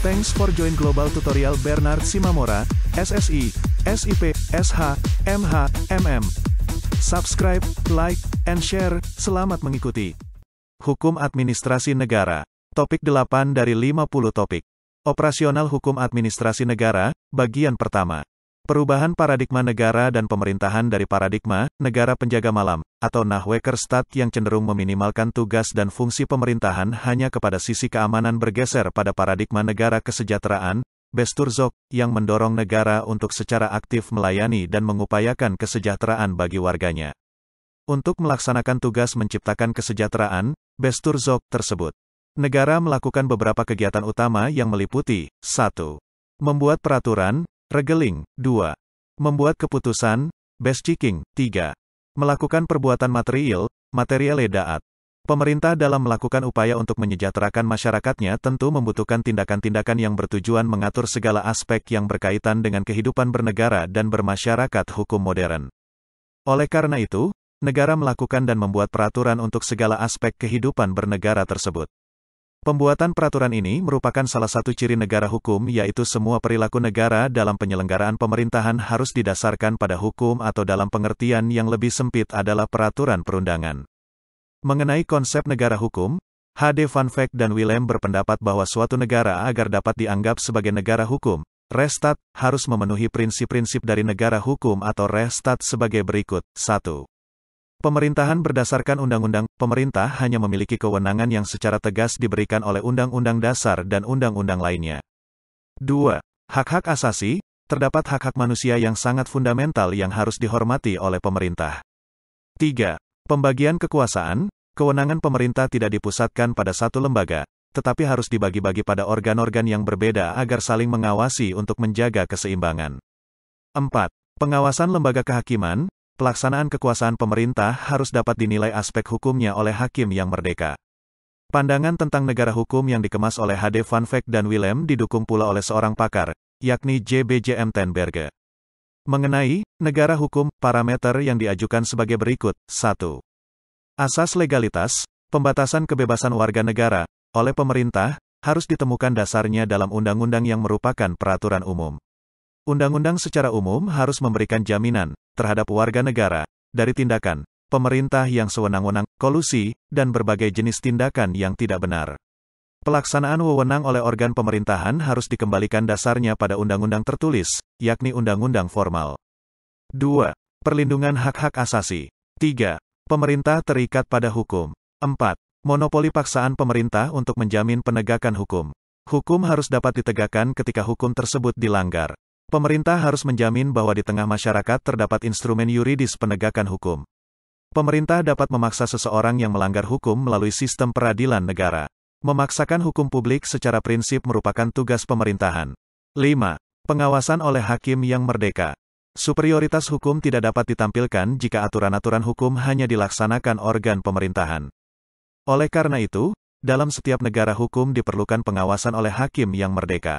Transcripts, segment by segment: Thanks for join global tutorial Bernard Simamora, SSI, SIP, SH, MH, MM. Subscribe, like, and share. Selamat mengikuti. Hukum Administrasi Negara. Topik 8 dari 50 topik. Operasional Hukum Administrasi Negara, bagian pertama. Perubahan paradigma negara dan pemerintahan dari paradigma negara penjaga malam, atau Nachtwächterstaat yang cenderung meminimalkan tugas dan fungsi pemerintahan hanya kepada sisi keamanan bergeser pada paradigma negara kesejahteraan, bestuurzorg, yang mendorong negara untuk secara aktif melayani dan mengupayakan kesejahteraan bagi warganya. Untuk melaksanakan tugas menciptakan kesejahteraan, bestuurzorg tersebut, negara melakukan beberapa kegiatan utama yang meliputi, 1. Membuat peraturan, Regeling, 2. Membuat keputusan, beschikking, 3. Melakukan perbuatan materiil, materiele daad. Pemerintah dalam melakukan upaya untuk menyejahterakan masyarakatnya tentu membutuhkan tindakan-tindakan yang bertujuan mengatur segala aspek yang berkaitan dengan kehidupan bernegara dan bermasyarakat hukum modern. Oleh karena itu, negara melakukan dan membuat peraturan untuk segala aspek kehidupan bernegara tersebut. Pembuatan peraturan ini merupakan salah satu ciri negara hukum, yaitu semua perilaku negara dalam penyelenggaraan pemerintahan harus didasarkan pada hukum atau dalam pengertian yang lebih sempit adalah peraturan perundangan. Mengenai konsep negara hukum, HD Van Wijk dan Willem berpendapat bahwa suatu negara agar dapat dianggap sebagai negara hukum, rechtsstaat, harus memenuhi prinsip-prinsip dari negara hukum atau rechtsstaat sebagai berikut. 1. Pemerintahan berdasarkan undang-undang. Pemerintah hanya memiliki kewenangan yang secara tegas diberikan oleh Undang-Undang Dasar dan undang-undang lainnya. 2. Hak-hak asasi. Terdapat hak-hak manusia yang sangat fundamental yang harus dihormati oleh pemerintah. 3. Pembagian kekuasaan. Kewenangan pemerintah tidak dipusatkan pada satu lembaga, tetapi harus dibagi-bagi pada organ-organ yang berbeda agar saling mengawasi untuk menjaga keseimbangan. 4. Pengawasan lembaga kehakiman. Pelaksanaan kekuasaan pemerintah harus dapat dinilai aspek hukumnya oleh hakim yang merdeka. Pandangan tentang negara hukum yang dikemas oleh HD Van Wijk dan Willem didukung pula oleh seorang pakar, yakni J.B.J.M. Ten Berge. Mengenai negara hukum, parameter yang diajukan sebagai berikut. 1. Asas legalitas, pembatasan kebebasan warga negara oleh pemerintah, harus ditemukan dasarnya dalam undang-undang yang merupakan peraturan umum. Undang-undang secara umum harus memberikan jaminan terhadap warga negara dari tindakan pemerintah yang sewenang-wenang, kolusi, dan berbagai jenis tindakan yang tidak benar. Pelaksanaan wewenang oleh organ pemerintahan harus dikembalikan dasarnya pada undang-undang tertulis, yakni undang-undang formal. 2. Perlindungan hak-hak asasi. 3. Pemerintah terikat pada hukum. 4. Monopoli paksaan pemerintah untuk menjamin penegakan hukum. Hukum harus dapat ditegakkan ketika hukum tersebut dilanggar. Pemerintah harus menjamin bahwa di tengah masyarakat terdapat instrumen yuridis penegakan hukum. Pemerintah dapat memaksa seseorang yang melanggar hukum melalui sistem peradilan negara. Memaksakan hukum publik secara prinsip merupakan tugas pemerintahan. 5. Pengawasan oleh hakim yang merdeka. Superioritas hukum tidak dapat ditampilkan jika aturan-aturan hukum hanya dilaksanakan organ pemerintahan. Oleh karena itu, dalam setiap negara hukum diperlukan pengawasan oleh hakim yang merdeka.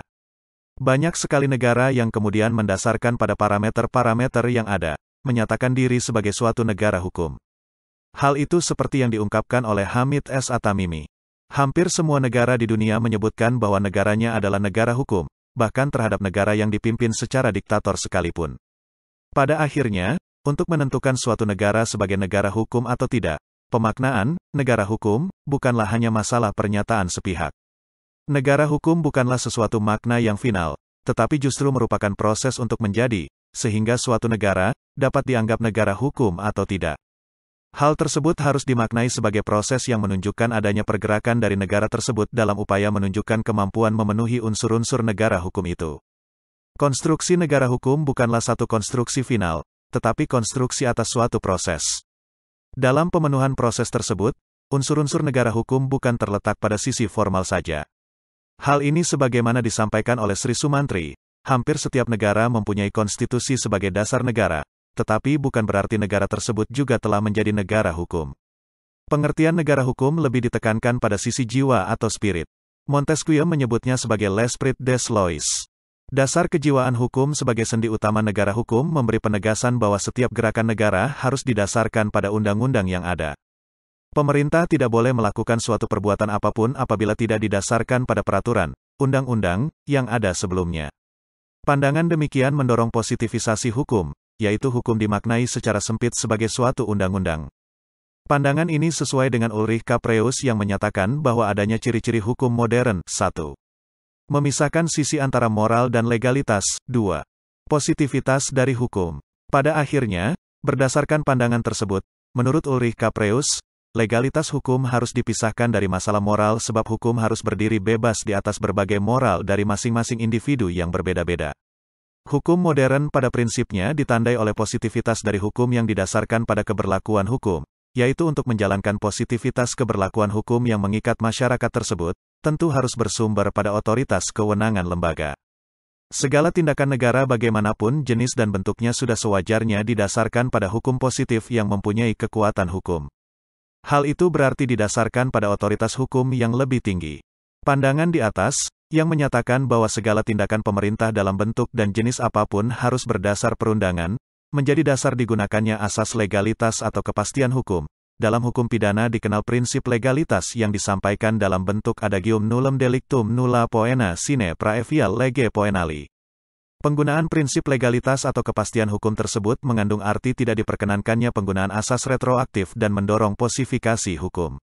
Banyak sekali negara yang kemudian mendasarkan pada parameter-parameter yang ada, menyatakan diri sebagai suatu negara hukum. Hal itu seperti yang diungkapkan oleh Hamid S. Atamimi. Hampir semua negara di dunia menyebutkan bahwa negaranya adalah negara hukum, bahkan terhadap negara yang dipimpin secara diktator sekalipun. Pada akhirnya, untuk menentukan suatu negara sebagai negara hukum atau tidak, pemaknaan negara hukum bukanlah hanya masalah pernyataan sepihak. Negara hukum bukanlah sesuatu makna yang final, tetapi justru merupakan proses untuk menjadi, sehingga suatu negara dapat dianggap negara hukum atau tidak. Hal tersebut harus dimaknai sebagai proses yang menunjukkan adanya pergerakan dari negara tersebut dalam upaya menunjukkan kemampuan memenuhi unsur-unsur negara hukum itu. Konstruksi negara hukum bukanlah satu konstruksi final, tetapi konstruksi atas suatu proses. Dalam pemenuhan proses tersebut, unsur-unsur negara hukum bukan terletak pada sisi formal saja. Hal ini sebagaimana disampaikan oleh Sri Sumantri, hampir setiap negara mempunyai konstitusi sebagai dasar negara, tetapi bukan berarti negara tersebut juga telah menjadi negara hukum. Pengertian negara hukum lebih ditekankan pada sisi jiwa atau spirit. Montesquieu menyebutnya sebagai l'esprit des lois. Dasar kejiwaan hukum sebagai sendi utama negara hukum memberi penegasan bahwa setiap gerakan negara harus didasarkan pada undang-undang yang ada. Pemerintah tidak boleh melakukan suatu perbuatan apapun apabila tidak didasarkan pada peraturan, undang-undang yang ada sebelumnya. Pandangan demikian mendorong positivisasi hukum, yaitu hukum dimaknai secara sempit sebagai suatu undang-undang. Pandangan ini sesuai dengan Ulrich Capreus yang menyatakan bahwa adanya ciri-ciri hukum modern, 1. Memisahkan sisi antara moral dan legalitas, 2. Positivitas dari hukum. Pada akhirnya, berdasarkan pandangan tersebut, menurut Ulrich Capreus, legalitas hukum harus dipisahkan dari masalah moral sebab hukum harus berdiri bebas di atas berbagai moral dari masing-masing individu yang berbeda-beda. Hukum modern pada prinsipnya ditandai oleh positivitas dari hukum yang didasarkan pada keberlakuan hukum, yaitu untuk menjalankan positivitas keberlakuan hukum yang mengikat masyarakat tersebut, tentu harus bersumber pada otoritas kewenangan lembaga. Segala tindakan negara bagaimanapun jenis dan bentuknya sudah sewajarnya didasarkan pada hukum positif yang mempunyai kekuatan hukum. Hal itu berarti didasarkan pada otoritas hukum yang lebih tinggi. Pandangan di atas, yang menyatakan bahwa segala tindakan pemerintah dalam bentuk dan jenis apapun harus berdasar perundangan, menjadi dasar digunakannya asas legalitas atau kepastian hukum. Dalam hukum pidana dikenal prinsip legalitas yang disampaikan dalam bentuk adagium nullum delictum nulla poena sine praevia lege poenali. Penggunaan prinsip legalitas atau kepastian hukum tersebut mengandung arti tidak diperkenankannya penggunaan asas retroaktif dan mendorong posifikasi hukum.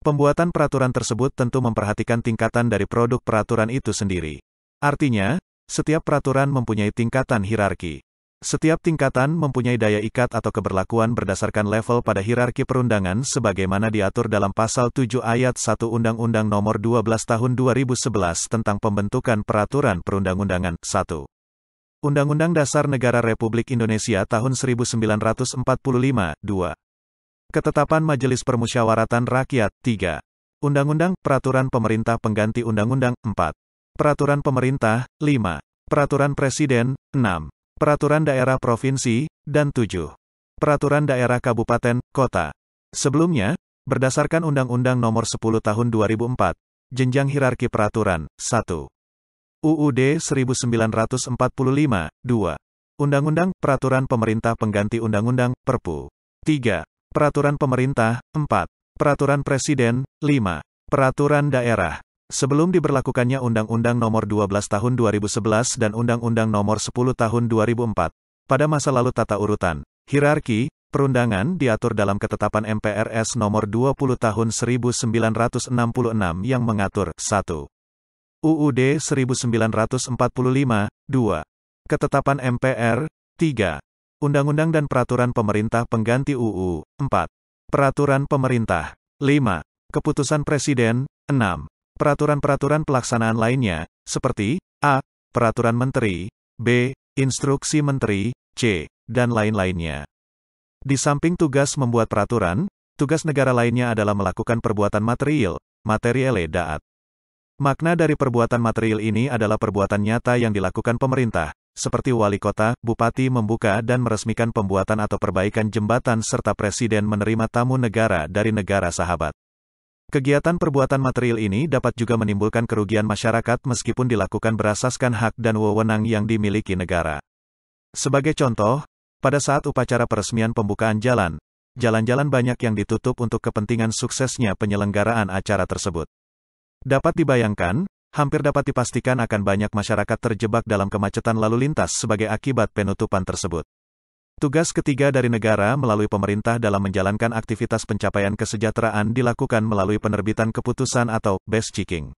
Pembuatan peraturan tersebut tentu memperhatikan tingkatan dari produk peraturan itu sendiri. Artinya, setiap peraturan mempunyai tingkatan hierarki. Setiap tingkatan mempunyai daya ikat atau keberlakuan berdasarkan level pada hierarki perundangan sebagaimana diatur dalam Pasal 7 Ayat 1 Undang-Undang Nomor 12 Tahun 2011 tentang pembentukan peraturan perundang-undangan. 1. Undang-Undang Dasar Negara Republik Indonesia Tahun 1945, 2. Ketetapan Majelis Permusyawaratan Rakyat, 3. Undang-Undang, Peraturan Pemerintah Pengganti Undang-Undang, 4. Peraturan Pemerintah, 5. Peraturan Presiden, 6. Peraturan Daerah Provinsi, dan 7. Peraturan Daerah Kabupaten, Kota. Sebelumnya, berdasarkan Undang-Undang Nomor 10 Tahun 2004, jenjang hierarki peraturan, 1. UUD 1945, 2. Undang-Undang, Peraturan Pemerintah Pengganti Undang-Undang, Perpu. 3. Peraturan Pemerintah, 4. Peraturan Presiden, 5. Peraturan Daerah. Sebelum diberlakukannya Undang-Undang Nomor 12 Tahun 2011 dan Undang-Undang Nomor 10 Tahun 2004, pada masa lalu tata urutan, hierarki, perundangan diatur dalam Ketetapan MPRS Nomor 20 Tahun 1966 yang mengatur, 1. UUD 1945, 2. Ketetapan MPR, 3. Undang-Undang dan Peraturan Pemerintah Pengganti UU, 4. Peraturan Pemerintah, 5. Keputusan Presiden, 6. Peraturan-peraturan pelaksanaan lainnya, seperti a. Peraturan Menteri, b. Instruksi Menteri, c. dan lain-lainnya. Di samping tugas membuat peraturan, tugas negara lainnya adalah melakukan perbuatan materiil, materiele daad. Makna dari perbuatan materiil ini adalah perbuatan nyata yang dilakukan pemerintah, seperti wali kota, bupati membuka dan meresmikan pembuatan atau perbaikan jembatan serta presiden menerima tamu negara dari negara sahabat. Kegiatan perbuatan materiil ini dapat juga menimbulkan kerugian masyarakat meskipun dilakukan berasaskan hak dan wewenang yang dimiliki negara. Sebagai contoh, pada saat upacara peresmian pembukaan jalan, jalan-jalan banyak yang ditutup untuk kepentingan suksesnya penyelenggaraan acara tersebut. Dapat dibayangkan, hampir dapat dipastikan akan banyak masyarakat terjebak dalam kemacetan lalu lintas sebagai akibat penutupan tersebut. Tugas ketiga dari negara melalui pemerintah dalam menjalankan aktivitas pencapaian kesejahteraan dilakukan melalui penerbitan keputusan atau beschikking.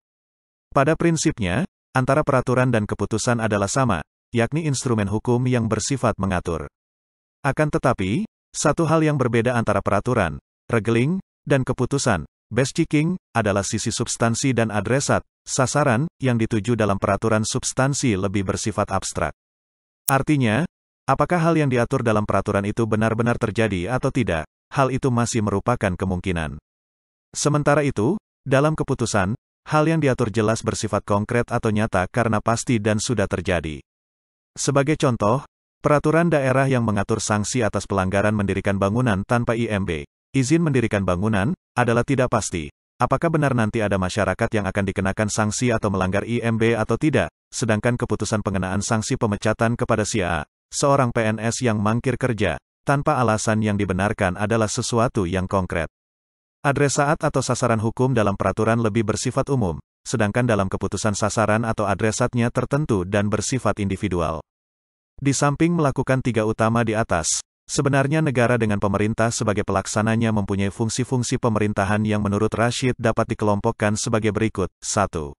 Pada prinsipnya, antara peraturan dan keputusan adalah sama, yakni instrumen hukum yang bersifat mengatur. Akan tetapi, satu hal yang berbeda antara peraturan, regeling, dan keputusan, beschikking, adalah sisi substansi dan adresat, sasaran, yang dituju dalam peraturan substansi lebih bersifat abstrak. Artinya, apakah hal yang diatur dalam peraturan itu benar-benar terjadi atau tidak, hal itu masih merupakan kemungkinan. Sementara itu, dalam keputusan, hal yang diatur jelas bersifat konkret atau nyata karena pasti dan sudah terjadi. Sebagai contoh, peraturan daerah yang mengatur sanksi atas pelanggaran mendirikan bangunan tanpa IMB. Izin mendirikan bangunan adalah tidak pasti. Apakah benar nanti ada masyarakat yang akan dikenakan sanksi atau melanggar IMB atau tidak, sedangkan keputusan pengenaan sanksi pemecatan kepada si A, seorang PNS yang mangkir kerja, tanpa alasan yang dibenarkan adalah sesuatu yang konkret. Adresaat atau sasaran hukum dalam peraturan lebih bersifat umum, sedangkan dalam keputusan sasaran atau adresatnya tertentu dan bersifat individual. Di samping melakukan tiga utama di atas, sebenarnya negara dengan pemerintah sebagai pelaksananya mempunyai fungsi-fungsi pemerintahan yang menurut Rashid dapat dikelompokkan sebagai berikut. 1.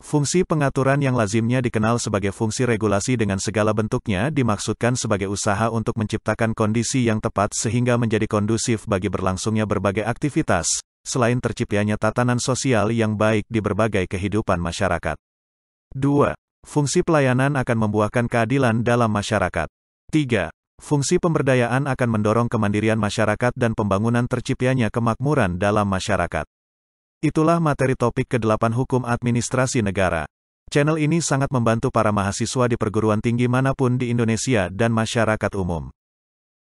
Fungsi pengaturan yang lazimnya dikenal sebagai fungsi regulasi dengan segala bentuknya dimaksudkan sebagai usaha untuk menciptakan kondisi yang tepat sehingga menjadi kondusif bagi berlangsungnya berbagai aktivitas, selain terciptanya tatanan sosial yang baik di berbagai kehidupan masyarakat. 2. Fungsi pelayanan akan membuahkan keadilan dalam masyarakat. 3. Fungsi pemberdayaan akan mendorong kemandirian masyarakat dan pembangunan terciptanya kemakmuran dalam masyarakat. Itulah materi topik ke-8 Hukum Administrasi Negara. Channel ini sangat membantu para mahasiswa di perguruan tinggi manapun di Indonesia dan masyarakat umum.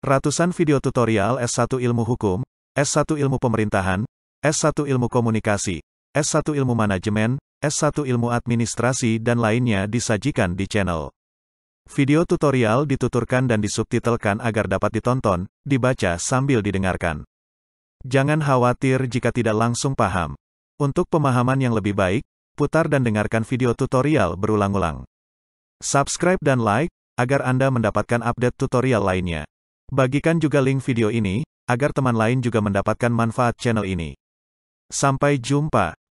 Ratusan video tutorial S1 Ilmu Hukum, S1 Ilmu Pemerintahan, S1 Ilmu Komunikasi, S1 Ilmu Manajemen, S1 Ilmu Administrasi dan lainnya disajikan di channel. Video tutorial dituturkan dan disubtitelkan agar dapat ditonton, dibaca sambil didengarkan. Jangan khawatir jika tidak langsung paham. Untuk pemahaman yang lebih baik, putar dan dengarkan video tutorial berulang-ulang. Subscribe dan like, agar Anda mendapatkan update tutorial lainnya. Bagikan juga link video ini, agar teman lain juga mendapatkan manfaat channel ini. Sampai jumpa.